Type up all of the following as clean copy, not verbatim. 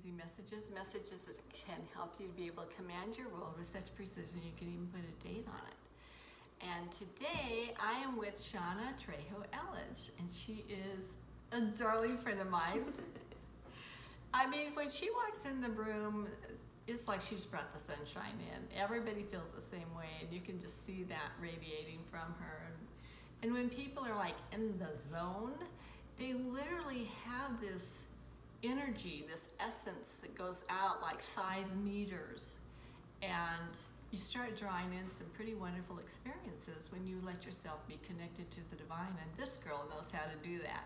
easy messages, messages that can help you to be able to command your role with such precision you can even put a date on it. And today I am with Shauna Trejo Ellich, and she is a darling friend of mine. I mean, when she walks in the room, it's like she's brought the sunshine in. Everybody feels the same way, and you can just see that radiating from her. And when people are like in the zone, they literally have this energy, this essence that goes out like 5 meters, and you start drawing in some pretty wonderful experiences when you let yourself be connected to the divine, and this girl knows how to do that.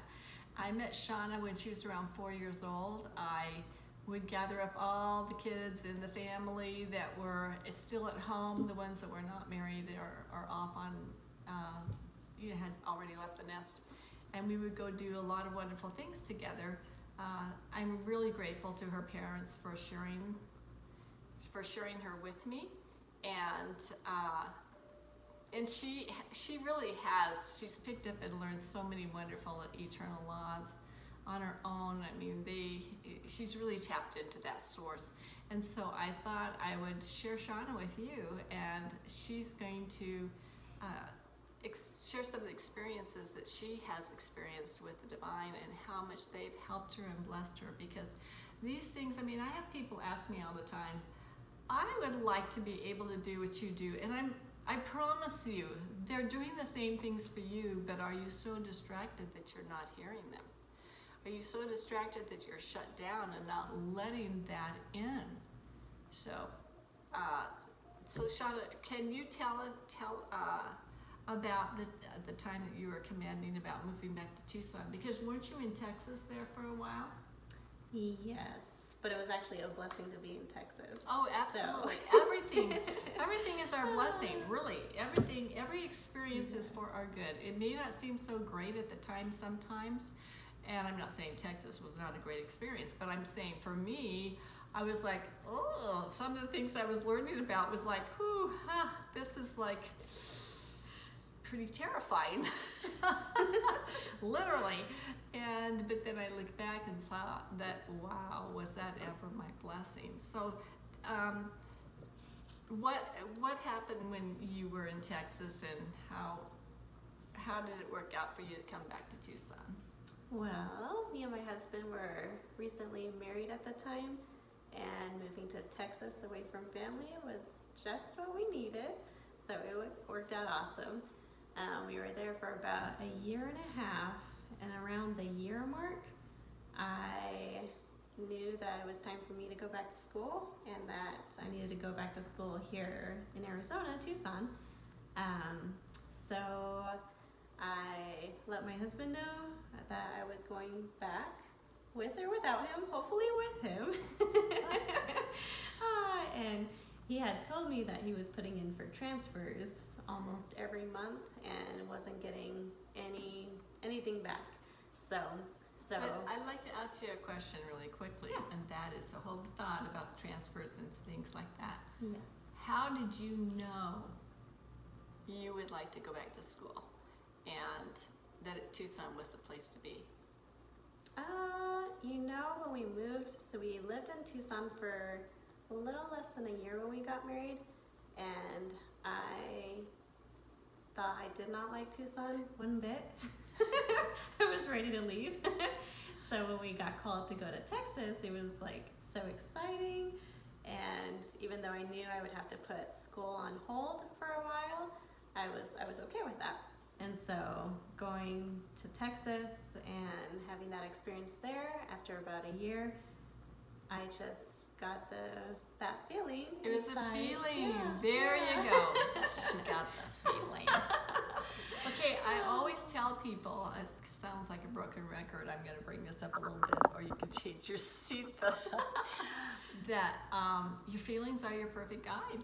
I met Shauna when she was around 4 years old. I would gather up all the kids in the family that were still at home, the ones that were not married or off on, you know, had already left the nest, and we would go do a lot of wonderful things together. I'm really grateful to her parents for sharing her with me, and she really has. She's picked up and learned so many wonderful eternal laws on her own. I mean, she's really tapped into that source, and so I thought I would share Shauna with you, and she's going to share some of the experiences that she has experienced with the divine and how much they've helped her and blessed her, because these things, I mean, I have people ask me all the time, I would like to be able to do what you do, and I promise you, they're doing the same things for you, but are you so distracted that you're not hearing them? Are you so distracted that you're shut down and not letting that in? So, Shauna, can you tell about the time that you were commanding about moving back to Tucson, because weren't you in Texas there for a while? Yes, but it was actually a blessing to be in Texas. Oh, absolutely. So. Everything is our blessing, really. Every experience is for our good. It may not seem so great at the time sometimes, and I'm not saying Texas was not a great experience, but I'm saying for me, I was like, oh, some of the things I was learning about was like, whew, this is like, pretty terrifying, literally. But then I looked back and thought that, wow, was that ever my blessing? So, what happened when you were in Texas, and how did it work out for you to come back to Tucson? Well, me and my husband were recently married at the time, and moving to Texas away from family was just what we needed. So it worked out awesome. We were there for about a year and a half, and around the year mark, I knew that it was time for me to go back to school, and that I needed to go back to school here in Arizona, Tucson. So I let my husband know that I was going back, with or without him, hopefully with him. And he had told me that he was putting in for transfers almost every month and wasn't getting anything back. So I'd like to ask you a question really quickly, yeah. And that is, so hold the thought about the transfers and things like that. Yes. How did you know you would like to go back to school and that Tucson was the place to be? You know, when we moved, so we lived in Tucson for a little less than a year when we got married, and I thought I did not like Tucson one bit. I was ready to leave. So when we got called to go to Texas, it was like so exciting, and even though I knew I would have to put school on hold for a while, I was okay with that. And so going to Texas and having that experience there after about a year, I just got that feeling. It was inside. A feeling. Yeah. There you go. She got the feeling. Okay, I always tell people, it sounds like a broken record, I'm going to bring this up a little bit, or you can change your seat, that your feelings are your perfect guide.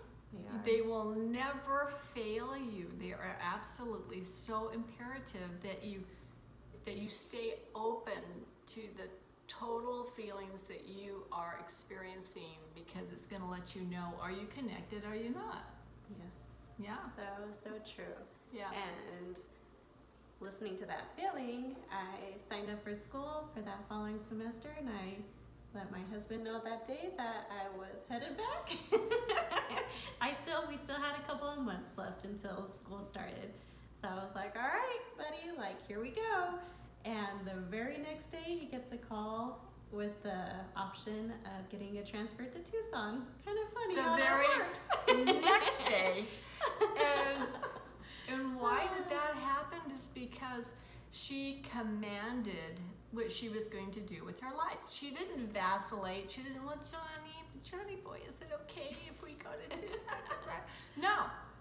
They will never fail you. They are absolutely so imperative that you stay open to the total feelings that you are experiencing, because it's going to let you know, are you connected, are you not? Yes. Yeah. So true. Yeah. And listening to that feeling, I signed up for school for that following semester, and I let my husband know that day that I was headed back. We still had a couple of months left until school started. So I was like, all right, buddy, like, here we go. And the very next day he gets a call with the option of getting a transfer to Tucson. Kind of funny how that works. The very next day. And why did that happen? Just because she commanded what she was going to do with her life. She didn't vacillate. She didn't, well, Johnny boy, is it okay if we go to Tucson? No,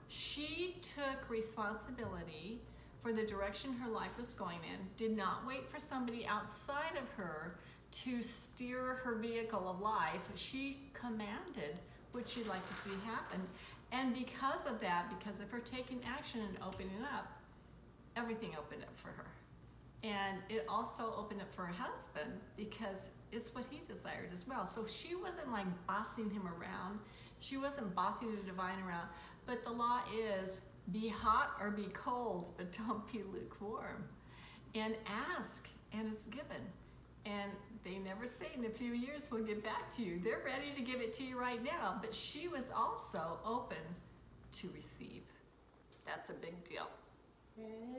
she took responsibility for the direction her life was going in, did not wait for somebody outside of her to steer her vehicle of life. She commanded what she'd like to see happen. And because of that, because of her taking action and opening up, everything opened up for her. And it also opened up for her husband because it's what he desired as well. So she wasn't like bossing him around. She wasn't bossing the divine around. But the law is be hot or be cold, but don't be lukewarm. And ask, and it's given. And they never say in a few years we'll get back to you. They're ready to give it to you right now. But she was also open to receive. That's a big deal.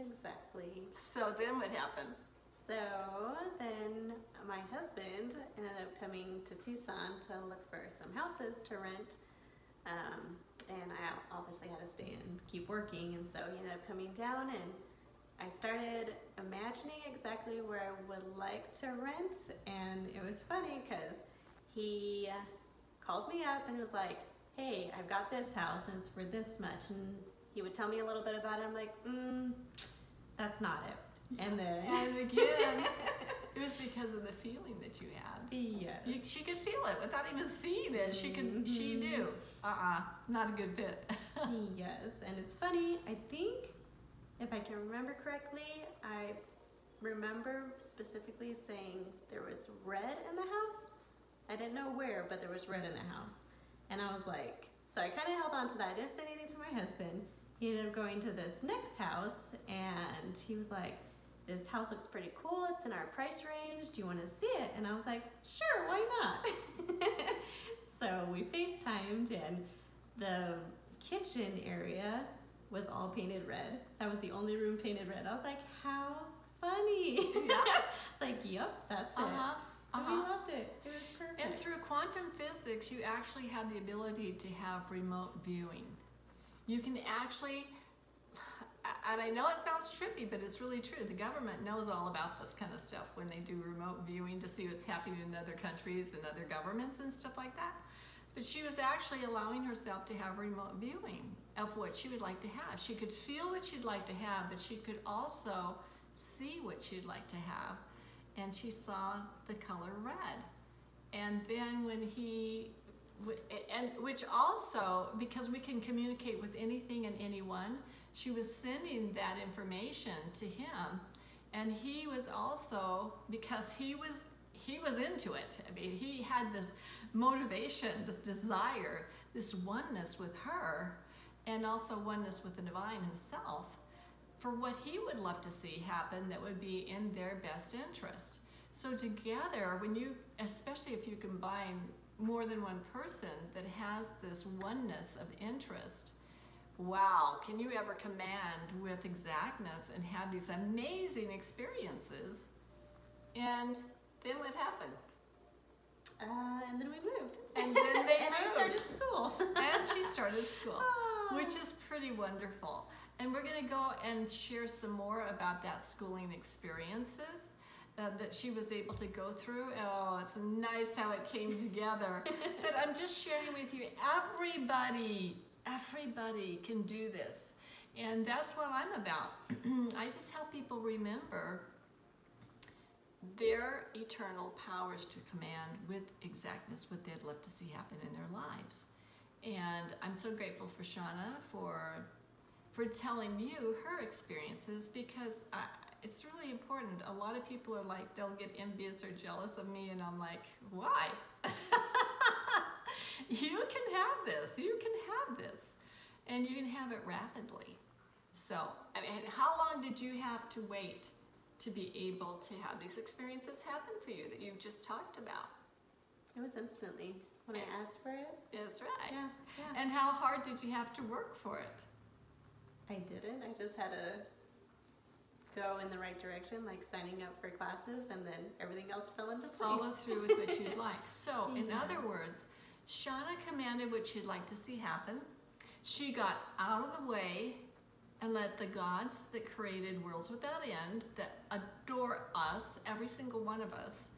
Exactly. So then what happened? So then my husband ended up coming to Tucson to look for some houses to rent. And I obviously had to stay and keep working. And so he ended up coming down and I started imagining exactly where I would like to rent. And it was funny because he called me up and was like, hey, I've got this house and it's for this much. And he would tell me a little bit about it. I'm like, that's not it. And then again, it was because of the feeling that you had. Yes. She could feel it without even seeing it. She knew. Not a good fit. Yes. And it's funny, I think if I can remember correctly, I remember specifically saying there was red in the house. I didn't know where, but there was red in the house. And I was like, so I kind of held on to that. I didn't say anything to my husband. He ended up going to this next house and he was like, this house looks pretty cool. It's in our price range. Do you want to see it? And I was like, sure, why not? So we FaceTimed and the kitchen area was all painted red. That was the only room painted red. I was like, how funny. Yeah. It's like, yep, that's it. And we loved it. It was perfect. And through quantum physics, you actually have the ability to have remote viewing. You can actually, and I know it sounds trippy, but it's really true. The government knows all about this kind of stuff when they do remote viewing to see what's happening in other countries and other governments and stuff like that. But she was actually allowing herself to have remote viewing of what she would like to have. She could feel what she'd like to have, but she could also see what she'd like to have. And she saw the color red. And then when he, and which also, because we can communicate with anything and anyone, she was sending that information to him. And he was also, because he was into it. I mean, he had this motivation, this desire, this oneness with her, and also oneness with the divine himself, for what he would love to see happen that would be in their best interest. So together, when you, especially if you combine more than one person that has this oneness of interest, wow, can you ever command with exactness and have these amazing experiences? And then what happened? And then we moved. And then they and moved. I started school. And she started school, which is pretty wonderful. And we're going to go and share some more about that schooling experiences that she was able to go through. Oh, it's nice how it came together. But I'm just sharing with you, everybody can do this. And that's what I'm about. I just help people remember their eternal powers to command with exactness what they'd love to see happen in their lives. And I'm so grateful for Shauna for telling you her experiences, because it's really important. A lot of people are like, they'll get envious or jealous of me, and I'm like, why? You can have this. You can have this. And you can have it rapidly. So, I mean, how long did you have to wait to be able to have these experiences happen for you that you've just talked about? It was instantly when I asked for it. That's right. Yeah, yeah. And how hard did you have to work for it? I didn't. I just had to go in the right direction, like signing up for classes, and then everything else fell into place. Follow through with what you'd like. So, in other words, Shauna commanded what she'd like to see happen. She got out of the way and let the gods that created worlds without end, that adore us, every single one of us,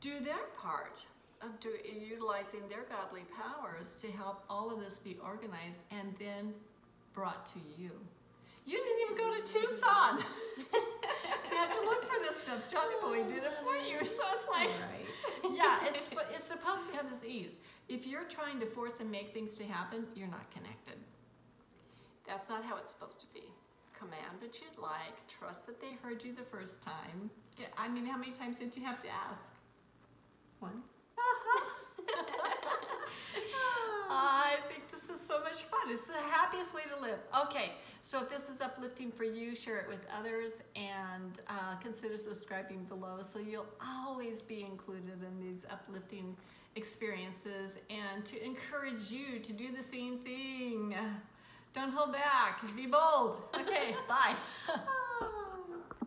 do their part of utilizing their godly powers to help all of this be organized and then brought to you. You didn't even go to Tucson to have to look for this stuff. Johnny Boy did it for you, so it's like, right. Yeah, it's supposed to have this ease. If you're trying to force and make things to happen, you're not connected. That's not how it's supposed to be. Command what you'd like, trust that they heard you the first time. I mean, how many times did you have to ask? Once. I think this is so much fun. It's the happiest way to live. Okay, so if this is uplifting for you, share it with others, and consider subscribing below so you'll always be included in these uplifting experiences, and to encourage you to do the same thing. Don't hold back. Be bold. Okay, bye.